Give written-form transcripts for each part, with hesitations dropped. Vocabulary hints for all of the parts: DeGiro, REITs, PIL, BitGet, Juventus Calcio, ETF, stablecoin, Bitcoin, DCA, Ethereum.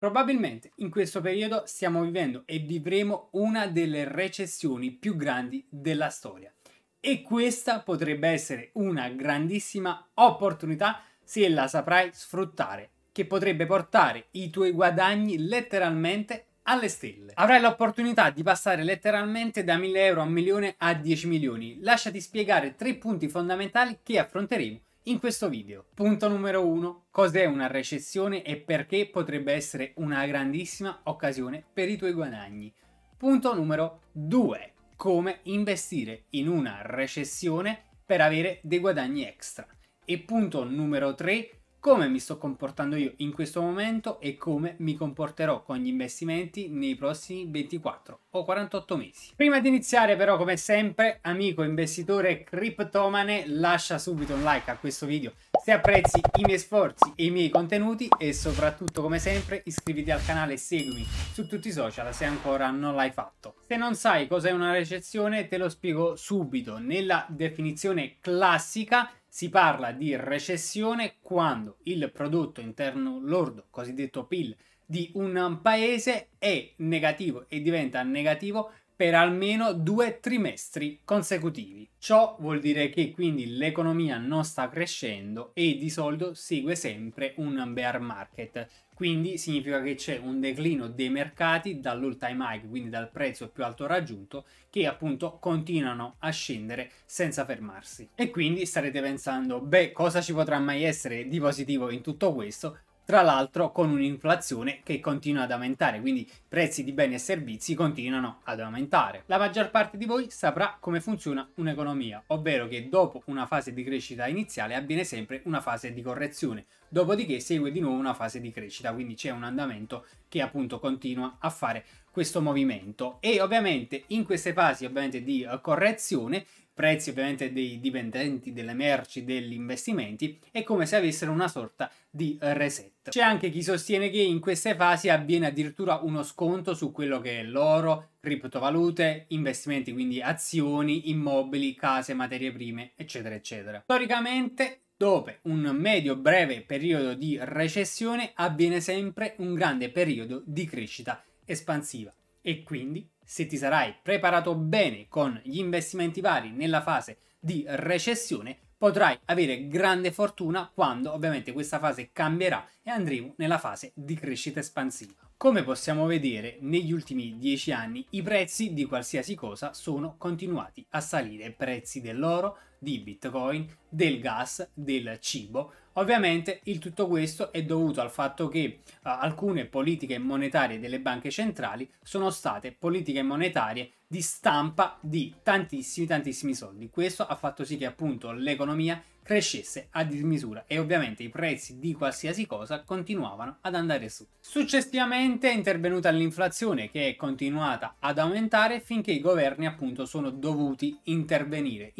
Probabilmente in questo periodo stiamo vivendo e vivremo una delle recessioni più grandi della storia e questa potrebbe essere una grandissima opportunità se la saprai sfruttare, che potrebbe portare i tuoi guadagni letteralmente alle stelle. Avrai l'opportunità di passare letteralmente da 1000 euro a 1 milione a 10 milioni. Lasciati spiegare 3 punti fondamentali che affronteremo in questo video. Punto numero 1. Cos'è una recessione e perché potrebbe essere una grandissima occasione per i tuoi guadagni. Punto numero 2. Come investire in una recessione per avere dei guadagni extra. E punto numero 3. Come mi sto comportando io in questo momento e come mi comporterò con gli investimenti nei prossimi 24 o 48 mesi. Prima di iniziare però, come sempre, amico investitore criptomane, lascia subito un like a questo video se apprezzi i miei sforzi e i miei contenuti e soprattutto, come sempre, iscriviti al canale e seguimi su tutti i social se ancora non l'hai fatto. Se non sai cos'è una recessione te lo spiego subito. Nella definizione classica si parla di recessione quando il prodotto interno lordo, cosiddetto PIL, di un paese è negativo e diventa negativo per almeno 2 trimestri consecutivi. Ciò vuol dire che quindi l'economia non sta crescendo e di solito segue sempre un bear market. Quindi significa che c'è un declino dei mercati dall'all time high, quindi dal prezzo più alto raggiunto, che appunto continuano a scendere senza fermarsi. E quindi starete pensando, beh, cosa ci potrà mai essere di positivo in tutto questo? Tra l'altro con un'inflazione che continua ad aumentare, quindi i prezzi di beni e servizi continuano ad aumentare. La maggior parte di voi saprà come funziona un'economia, ovvero che dopo una fase di crescita iniziale avviene sempre una fase di correzione, dopodiché segue di nuovo una fase di crescita, quindi c'è un andamento che appunto continua a fare questo movimento. E ovviamente in queste fasi di correzione prezzi dei dipendenti, delle merci, degli investimenti, è come se avessero una sorta di reset. C'è anche chi sostiene che in queste fasi avviene addirittura uno sconto su quello che è l'oro, criptovalute, investimenti, quindi azioni, immobili, case, materie prime, eccetera, eccetera. Storicamente, dopo un medio-breve periodo di recessione, avviene sempre un grande periodo di crescita espansiva e quindi se ti sarai preparato bene con gli investimenti vari nella fase di recessione, potrai avere grande fortuna quando ovviamente questa fase cambierà e andremo nella fase di crescita espansiva. Come possiamo vedere, negli ultimi 10 anni i prezzi di qualsiasi cosa sono continuati a salire, prezzi dell'oro, di Bitcoin, del gas, del cibo. Ovviamente il tutto questo è dovuto al fatto che alcune politiche monetarie delle banche centrali sono state politiche monetarie di stampa di tantissimi soldi. Questo ha fatto sì che appunto l'economia crescesse a dismisura e ovviamente i prezzi di qualsiasi cosa continuavano ad andare su. Successivamente è intervenuta l'inflazione che è continuata ad aumentare finché i governi appunto sono dovuti intervenire,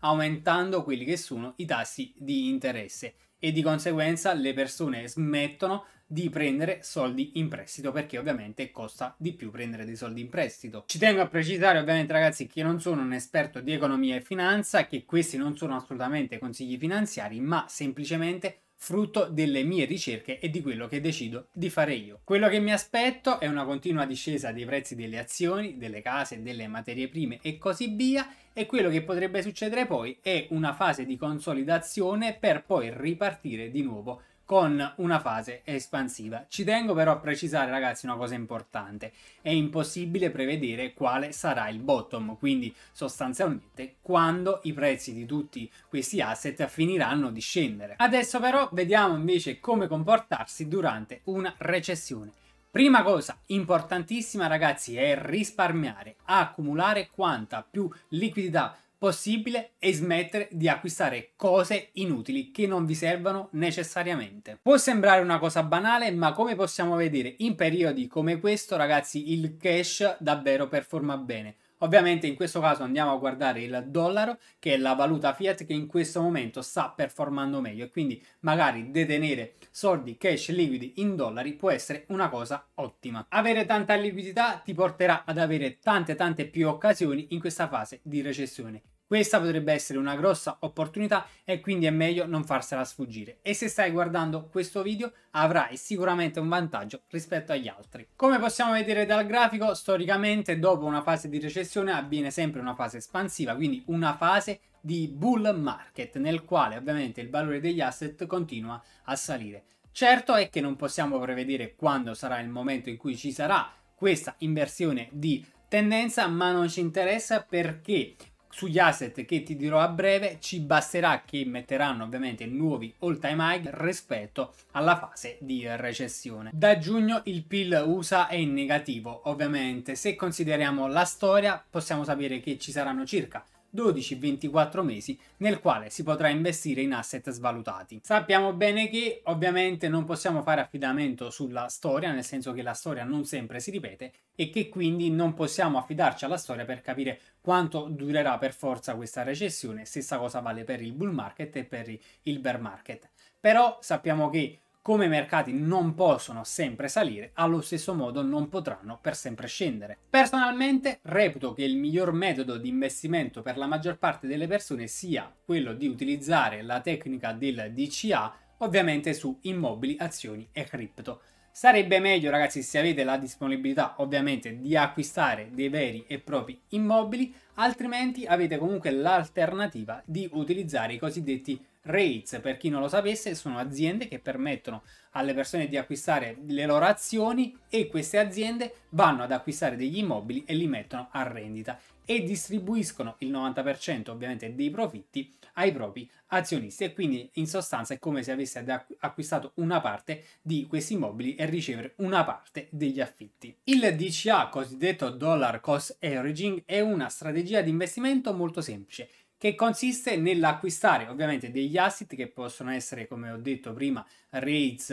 aumentando quelli che sono i tassi di interesse e di conseguenza le persone smettono di prendere soldi in prestito perché ovviamente costa di più prendere dei soldi in prestito. Ci tengo a precisare ovviamente, ragazzi, che non sono un esperto di economia e finanza, che questi non sono assolutamente consigli finanziari ma semplicemente frutto delle mie ricerche e di quello che decido di fare io. Quello che mi aspetto è una continua discesa dei prezzi delle azioni, delle case, delle materie prime e così via, e quello che potrebbe succedere poi è una fase di consolidazione per poi ripartire di nuovo con una fase espansiva. Ci tengo però a precisare, ragazzi, una cosa importante: è impossibile prevedere quale sarà il bottom, quindi sostanzialmente quando i prezzi di tutti questi asset finiranno di scendere. Adesso però vediamo invece come comportarsi durante una recessione. Prima cosa importantissima, ragazzi, è risparmiare, accumulare quanta più liquidità possibile e smettere di acquistare cose inutili che non vi servono necessariamente. Può sembrare una cosa banale, ma come possiamo vedere in periodi come questo, ragazzi, il cash davvero performa bene. Ovviamente in questo caso andiamo a guardare il dollaro, che è la valuta fiat che in questo momento sta performando meglio, e quindi magari detenere soldi cash liquidi in dollari può essere una cosa ottima. Avere tanta liquidità ti porterà ad avere tante più occasioni in questa fase di recessione. Questa potrebbe essere una grossa opportunità e quindi è meglio non farsela sfuggire. E se stai guardando questo video avrai sicuramente un vantaggio rispetto agli altri. Come possiamo vedere dal grafico, storicamente dopo una fase di recessione avviene sempre una fase espansiva, quindi una fase di bull market nel quale ovviamente il valore degli asset continua a salire. Certo è che non possiamo prevedere quando sarà il momento in cui ci sarà questa inversione di tendenza, ma non ci interessa perché sugli asset che ti dirò a breve ci basterà che metteranno ovviamente nuovi all time high rispetto alla fase di recessione. Da giugno il PIL USA è in negativo, ovviamente se consideriamo la storia possiamo sapere che ci saranno circa 12-24 mesi nel quale si potrà investire in asset svalutati. Sappiamo bene che ovviamente non possiamo fare affidamento sulla storia, nel senso che la storia non sempre si ripete e che quindi non possiamo affidarci alla storia per capire quanto durerà per forza questa recessione. Stessa cosa vale per il bull market e per il bear market. Però sappiamo che come i mercati non possono sempre salire, allo stesso modo non potranno per sempre scendere. Personalmente reputo che il miglior metodo di investimento per la maggior parte delle persone sia quello di utilizzare la tecnica del DCA, ovviamente su immobili, azioni e cripto. Sarebbe meglio, ragazzi, se avete la disponibilità ovviamente di acquistare dei veri e propri immobili, altrimenti avete comunque l'alternativa di utilizzare i cosiddetti REITs. Per chi non lo sapesse, sono aziende che permettono alle persone di acquistare le loro azioni e queste aziende vanno ad acquistare degli immobili e li mettono a rendita e distribuiscono il 90% ovviamente dei profitti ai propri azionisti, e quindi in sostanza è come se avesse acquistato una parte di questi immobili e ricevere una parte degli affitti. Il DCA, cosiddetto dollar cost averaging, è una strategia di investimento molto semplice che consiste nell'acquistare ovviamente degli asset che possono essere, come ho detto prima, REITs,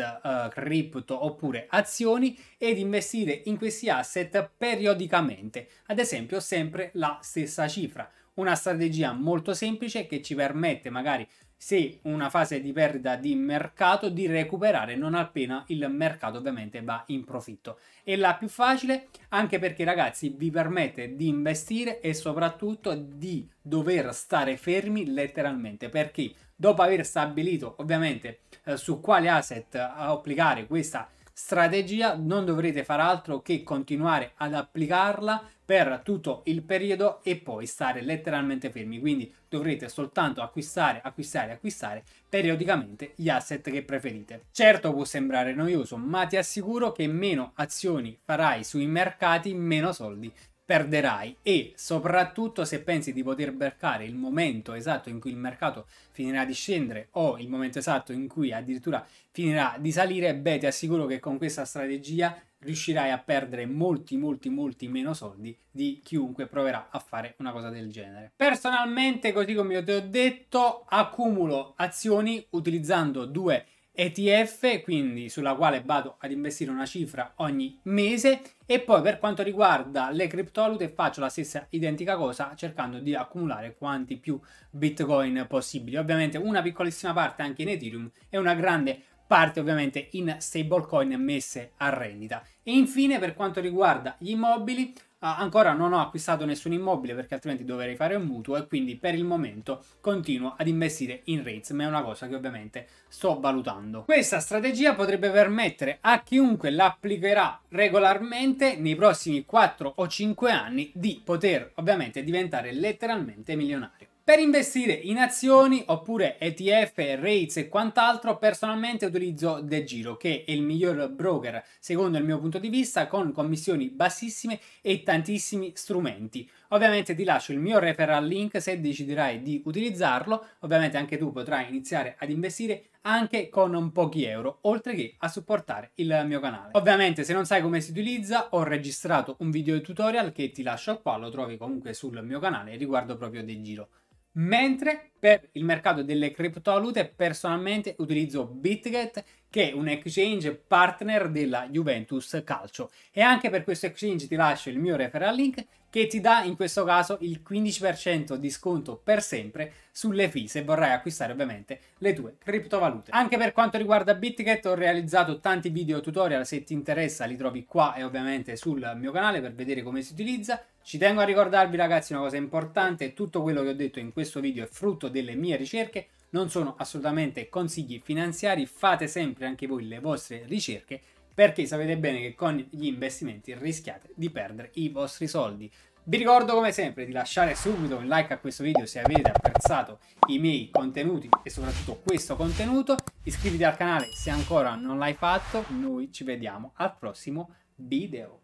cripto oppure azioni, ed investire in questi asset periodicamente, ad esempio sempre la stessa cifra. Una strategia molto semplice che ci permette magari, se una fase di perdita di mercato, di recuperare non appena il mercato ovviamente va in profitto. È la più facile anche perché, ragazzi, vi permette di investire e soprattutto di dover stare fermi letteralmente, perché dopo aver stabilito ovviamente su quale asset applicare questa strategia non dovrete far altro che continuare ad applicarla per tutto il periodo e poi stare letteralmente fermi, quindi dovrete soltanto acquistare periodicamente gli asset che preferite. Certo può sembrare noioso, ma ti assicuro che meno azioni farai sui mercati, meno soldi perderai, e soprattutto se pensi di poter beccare il momento esatto in cui il mercato finirà di scendere o il momento esatto in cui addirittura finirà di salire, beh, ti assicuro che con questa strategia riuscirai a perdere molti meno soldi di chiunque proverà a fare una cosa del genere. Personalmente, così come io ti ho detto, accumulo azioni utilizzando due ETF, quindi sulla quale vado ad investire una cifra ogni mese, e poi per quanto riguarda le criptovalute faccio la stessa identica cosa, cercando di accumulare quanti più Bitcoin possibili, ovviamente una piccolissima parte anche in Ethereum e una grande parte ovviamente in stablecoin messe a rendita. E infine, per quanto riguarda gli immobili, ancora non ho acquistato nessun immobile perché altrimenti dovrei fare un mutuo, e quindi per il momento continuo ad investire in REITs, ma è una cosa che ovviamente sto valutando. Questa strategia potrebbe permettere a chiunque l'applicherà regolarmente nei prossimi 4 o 5 anni di poter ovviamente diventare letteralmente milionario. Per investire in azioni oppure ETF, REITs e quant'altro, personalmente utilizzo DeGiro, che è il miglior broker secondo il mio punto di vista, con commissioni bassissime e tantissimi strumenti. Ovviamente ti lascio il mio referral link se deciderai di utilizzarlo. Ovviamente anche tu potrai iniziare ad investire anche con pochi euro, oltre che a supportare il mio canale. Ovviamente se non sai come si utilizza, ho registrato un video tutorial che ti lascio qua, lo trovi comunque sul mio canale riguardo proprio DeGiro. Mentre per il mercato delle criptovalute personalmente utilizzo BitGet, che è un exchange partner della Juventus Calcio, e anche per questo exchange ti lascio il mio referral link, che ti dà in questo caso il 15% di sconto per sempre sulle fee se vorrai acquistare ovviamente le tue criptovalute. Anche per quanto riguarda BitGet ho realizzato tanti video tutorial, se ti interessa li trovi qua e ovviamente sul mio canale per vedere come si utilizza. Ci tengo a ricordarvi ragazzi una cosa importante: tutto quello che ho detto in questo video è frutto delle mie ricerche, non sono assolutamente consigli finanziari, fate sempre anche voi le vostre ricerche perché sapete bene che con gli investimenti rischiate di perdere i vostri soldi. Vi ricordo come sempre di lasciare subito un like a questo video se avete apprezzato i miei contenuti e soprattutto questo contenuto, iscriviti al canale se ancora non l'hai fatto, noi ci vediamo al prossimo video.